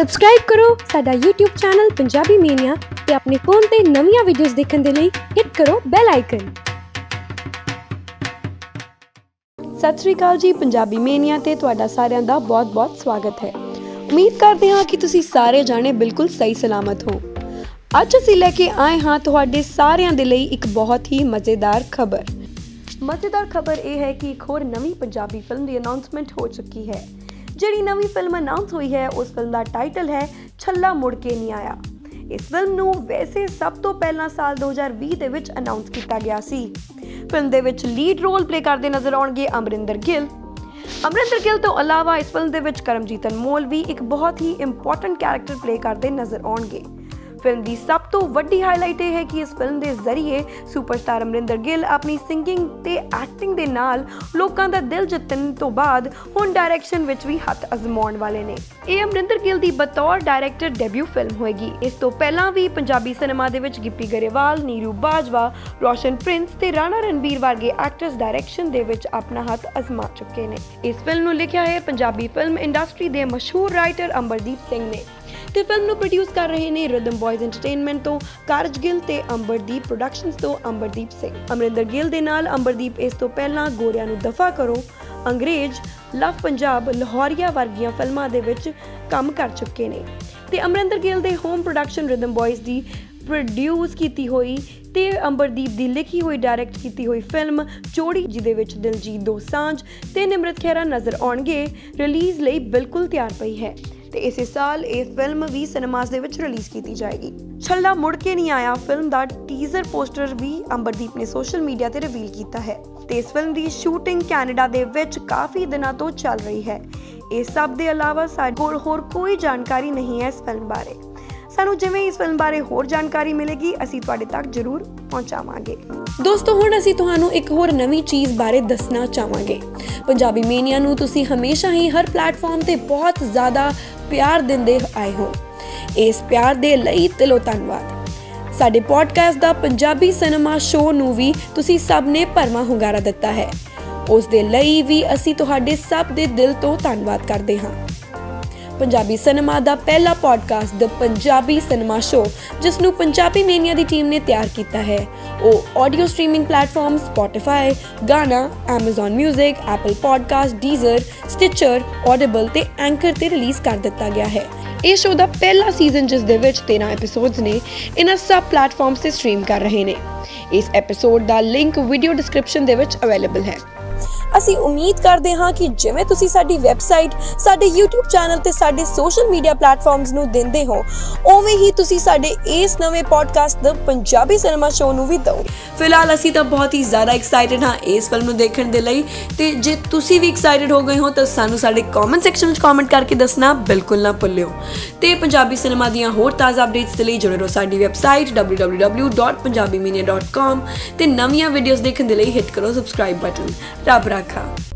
Subscribe करो साडा YouTube channel Punjabi mania ते अपने फोन ते नवीं वीडियोस देखने के लिए हिट करो बैल आइकन। सत श्री अकाल जी, पंजाबी मीनिया ते तुहाडा सारिआं दा बहुत बहुत स्वागत है। उम्मीद करते हाँ कि तुसी सारे जाने बिल्कुल सही सलामत हो। अज असीं लैके आए हाँ तुहाडे सारिआं दे लई एक बहुत ही मज़ेदार खबर यह है कि एक होर नवीं पंजाबी फिल्म की अनाउंसमेंट हो चुकी है। जिहड़ी नवीं फिल्म अनाउंस हुई है उस फिल्म का टाइटल है छल्ला मुड़ के नहीं आया। इस फिल्म नूं वैसे सब तो पहला साल 2020 दे विच अनाउंस किया गया सी। फिल्म दे विच लीड रोल प्ले करते नज़र आउणगे अमरिंदर गिल तो अलावा इस फिल्म दे विच करमजीत मौलवी एक बहुत ही इंपॉर्टेंट कैरेक्टर प्ले करते नज़र आउणगे। फिल्म की सब तो वड्डी हाईलाइट यह है कि इस फिल्म के जरिए सुपरस्टार अमरिंदर गिल अपनी सिंगिंग ते एक्टिंग दे नाल लोगों का दिल जितने तो बाद हुण डायरैक्शन विच भी हथ अजमाउण वाले ने। ये अमरिंदर गिल की बतौर डायरैक्टर डेब्यू फिल्म होएगी। इस तो पहला भी पंजाबी सिनेमा दे विच गिप्पी गरेवाल, नीरू बाजवा, रोशन प्रिंस ते राणा रणबीर वर्गे एक्टर्स डायरैक्शन दे विच अपना हथ अजमा चुके ने। इस फिल्म नूं लिखिया है पंजाबी फिल्म इंडस्ट्री के मशहूर राइटर अंबरदीप सिंह ने ते फिल्म नूं प्रोड्यूस कर रहे ने रिदम बॉयज़ एंटरटेनमेंट तो कारज गिल ते अंबरदीप प्रोडक्शंस तो अंबरदीप सिंह। अमरिंदर गिल दे नाल अंबरदीप इस तो पहला गोरियां नूं दफा करो, अंग्रेज, लव पंजाब, लाहौरिया वर्गियां फिल्मां दे विच काम कर चुके ने ते अमरिंदर गिल दे होम प्रोडक्शन रिदम बॉयज़ दी प्रोड्यूस की हुई ते अंबरदीप की लिखी हुई डायरैक्ट की हुई फिल्म चोड़ी जिदे विच दिलजीत दोसांझ ते निमरत खैरा नज़र आउणगे रिलीज़ लई बिल्कुल तैयार पई है ते इसे साल ये फिल्म भी सिनेमास दे विच रिलीज़ की जाएगी। छल्ला मुड़ के नहीं आया फिल्म का टीजर पोस्टर भी अंबरदीप ने सोशल मीडिया ते रिवील किया है ते इस फिल्म की शूटिंग कैनेडा दे विच काफ़ी दिनों तो चल रही है। इस सब के अलावा साडे कोल होर कोई जानकारी नहीं है इस फिल्म बारे। सानू जिवें इस फिल्म बारे होर जानकारी मिलेगी असीं तुहाडे तक जरूर पहुँचावांगे। दोस्तों हुण असीं तुहानूं एक होर नवीं चीज़ बारे दसना चाहांगे। पंजाबी मेनिया नूं तुसीं हमेशा ही हर प्लेटफॉर्म ते बहुत ज़्यादा प्यार दिंदे आए हो। इस प्यार दे लई दिलों धन्नवाद। साडे पॉडकास्ट दा पंजाबी सिनेमा शो नूं भी तुसीं सब ने भरवां हुंगारा दित्ता है। उस दे लई भी असीं तुहाडे सब दे दिल तों धन्नवाद करदे हां। पंजाबी सिनेमा दा पहला podcast the Punjabi cinema show जिस नूं पंजाबी मेनिया दी टीम ने तैयार किया है वह audio streaming platform Spotify, Gaana, Amazon music, Apple podcast, Deezer, Stitcher, Audible ते एंकर ते रिलीज़ कर दिता गया है। इस शो का पहला सीजन जिस दे विच 13 एपीसोड्स ने इन्हां सब प्लेटफॉर्म्स से स्ट्रीम कर रहे हैं। इस एपीसोड का लिंक वीडियो डिस्क्रिप्शन दे विच अवेलेबल है। असी उम्मीद करते हाँ कि जिवें तुसी साडी वैबसाइट, साडे यूट्यूब चैनल ते साडे सोशल मीडिया प्लेटफॉर्म्स नूं दिंदे हो उवें ही तुसी साडे इस नवे podcast the Punjabi cinema show नूं भी दो। फिलहाल असी तो बहुत ही ज़्यादा एक्साइटेड हाँ इस फिल्म नूं देखण दे लई ते जे तुसी भी एक्साइटेड हो गए हो तो सानू साडे कमेंट सैक्शन विच कमेंट करके दसना बिल्कुल ना भुल्लिओ। ते पंजाबी सिनेमा दीआं होर ताज़ा अपडेट्स दे लई जुड़े रहो साडी वैबसाइट www.punjabimania.com ते नवीआं वीडियोज़ देखण दे लई हिट करो सबसक्राइब बटन। रब रखा।